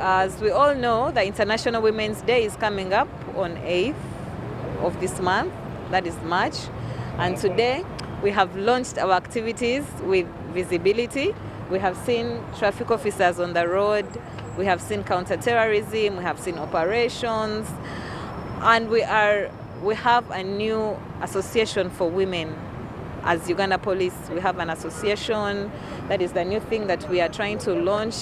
As we all know, the International Women's Day is coming up on 8th of this month, that is March, and today we have launched our activities with visibility. We have seen traffic officers on the road, we have seen counterterrorism, we have seen operations, and we have a new association for women. As Uganda Police, we have an association. That is the new thing that we are trying to launch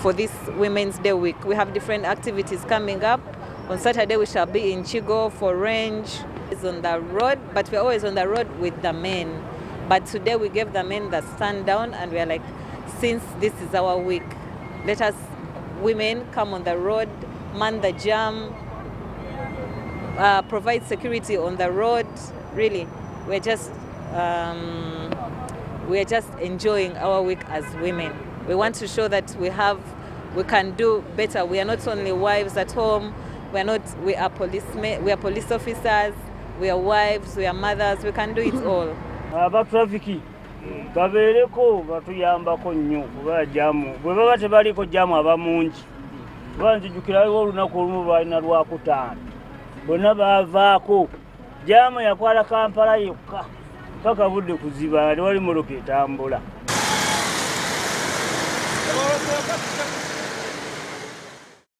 for this Women's Day week. We have different activities coming up. On Saturday we shall be in Chigo for range. It's on the road, but we're always on the road with the men. But today we gave the men the stand down and we're like, since this is our week, let us women come on the road, man the jam, provide security on the road. Really, we're just enjoying our week as women. We want to show that we can do better. We are not only wives at home. We are policemen. We are police officers. We are wives. We are mothers. We can do it all. Abatrafiki babereko batuyambako nnyo kuba jamu bwe baba tebaliko jamu abamungi banjijukirayo olunaku olumu balina lwakutaano bonna bavaako jamu yakwala Kampala yokka paka budde kuziba wali mu loketambula.